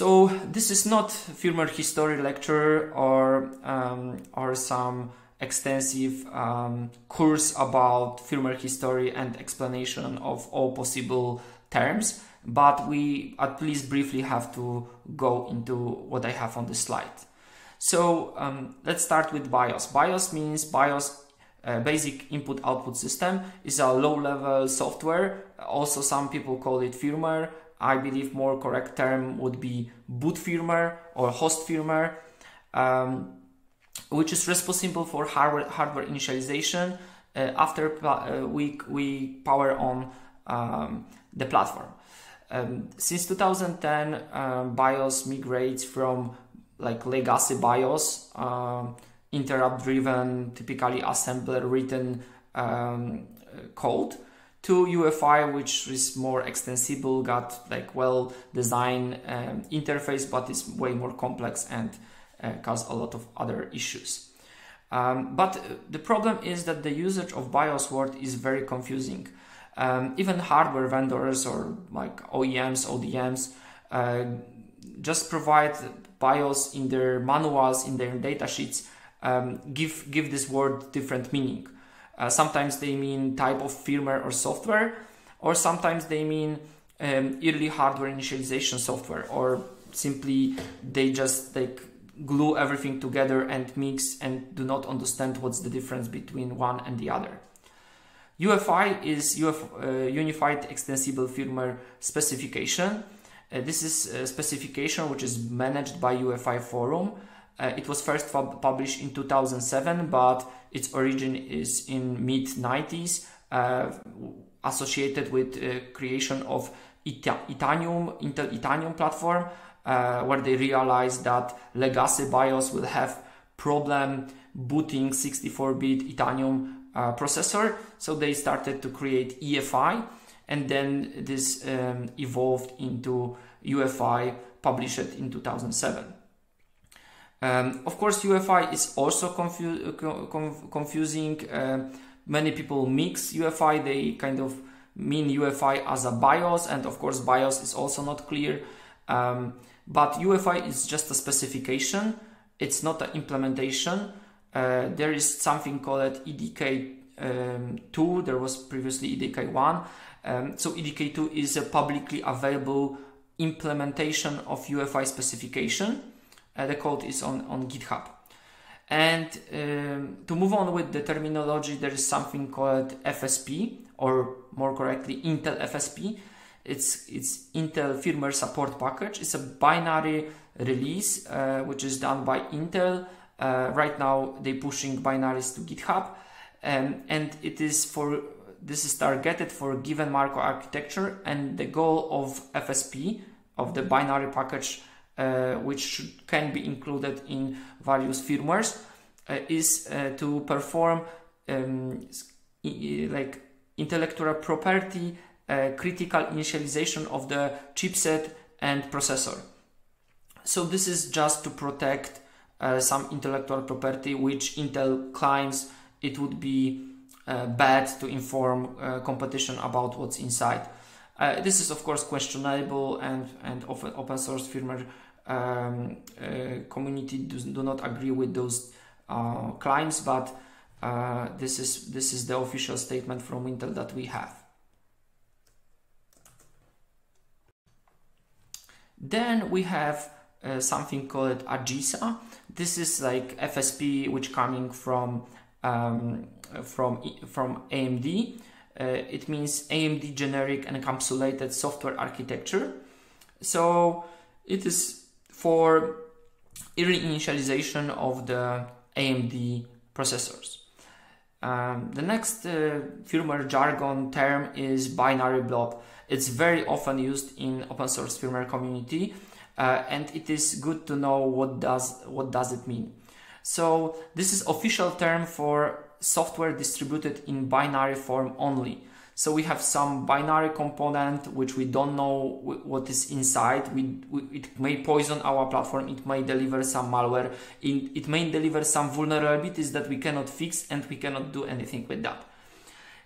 So this is not firmware history lecture or some extensive course about firmware history and explanation of all possible terms, but we at least briefly have to go into what I have on the slide. So let's start with BIOS. BIOS means Basic Input-Output System. Is a low-level software. Also, some people call it firmware. I believe more correct term would be boot firmware or host firmware, which is responsible for hardware initialization after we power on the platform. Since 2010, BIOS migrates from like legacy BIOS, interrupt-driven, typically assembler-written code, to UFI, which is more extensible, got like well-designed interface, but is way more complex and cause a lot of other issues. But the problem is that the usage of BIOS word is very confusing. Even hardware vendors or like OEMs, ODMs just provide BIOS in their manuals, in their data sheets, give this word different meaning. Sometimes they mean type of firmware or software, or sometimes they mean early hardware initialization software, or simply they just like glue everything together and mix and do not understand what's the difference between one and the other. UFI is Unified Extensible Firmware Specification. This is a specification which is managed by UFI Forum. It was first published in 2007, but its origin is in mid-90s, associated with creation of Itanium, Intel-Itanium platform, where they realized that legacy BIOS will have problem booting 64-bit Itanium processor, so they started to create EFI, and then this evolved into UFI, published in 2007. Of course, UFI is also confusing. Many people mix UFI, they kind of mean UFI as a BIOS, and of course BIOS is also not clear, but UFI is just a specification, it's not an implementation. There is something called EDK2, there was previously EDK1. So EDK2 is a publicly available implementation of UFI specification. The code is on GitHub. And to move on with the terminology, there is something called FSP, or more correctly Intel FSP. It's Intel Firmware Support Package. It's a binary release which is done by Intel. Right now they're pushing binaries to GitHub, and this is targeted for given Marco architecture, and the goal of FSP, of the binary package, which can be included in various firmwares, is to perform like intellectual property critical initialization of the chipset and processor. So this is just to protect some intellectual property which Intel claims it would be bad to inform competition about what's inside. This is of course questionable, and often open source firmware community do not agree with those claims, but this is the official statement from Intel that we have. Then we have something called AGESA. This is like FSP, which coming from AMD. It means AMD Generic Encapsulated Software Architecture. So it is for early initialization of the AMD processors. The next firmware jargon term is binary blob. It's very often used in open source firmware community. And it is good to know what does it mean. So this is official term for software distributed in binary form only. So we have some binary component which we don't know what is inside. It may poison our platform, it may deliver some malware, it may deliver some vulnerabilities that we cannot fix, and we cannot do anything with that.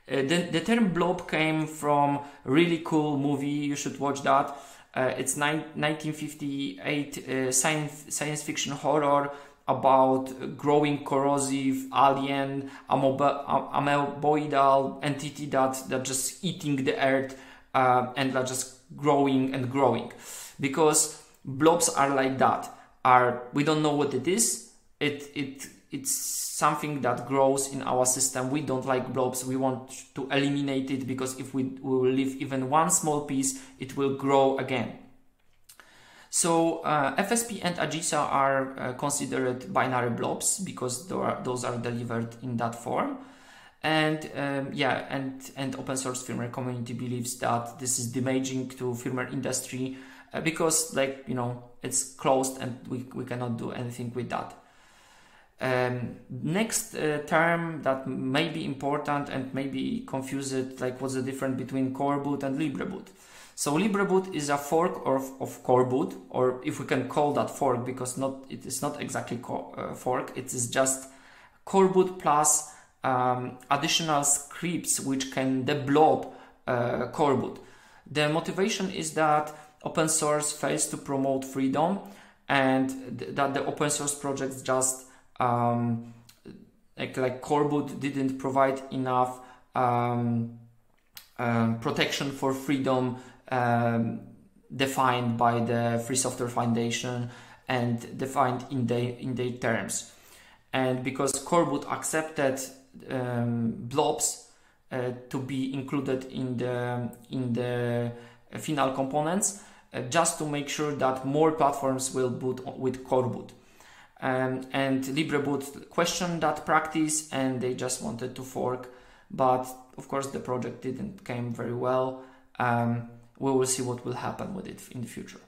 The term blob came from a really cool movie, you should watch that. It's 1958 science fiction horror about growing corrosive alien amoeboidal entity that just eating the earth and that just growing and growing, because blobs are like that. We don't know what it is. It's something that grows in our system. We don't like blobs. We want to eliminate it, because if we will leave even one small piece, it will grow again. So FSP and AGESA are considered binary blobs, because those are delivered in that form. And yeah, and open source firmware community believes that this is damaging to firmware industry, because, like, you know, it's closed and we cannot do anything with that. Next term that may be important and maybe confused, like what's the difference between Coreboot and Libreboot. So Libreboot is a fork of Coreboot, or if we can call that fork, because it is not exactly fork, it is just Coreboot plus additional scripts which can deblob Coreboot. The motivation is that open source fails to promote freedom, and that the open source projects just like Coreboot didn't provide enough protection for freedom defined by the Free Software Foundation and defined in their terms. And because Coreboot accepted blobs to be included in the final components, just to make sure that more platforms will boot with Coreboot. And Libreboot questioned that practice, and they just wanted to fork, but of course the project didn't come very well. We will see what will happen with it in the future.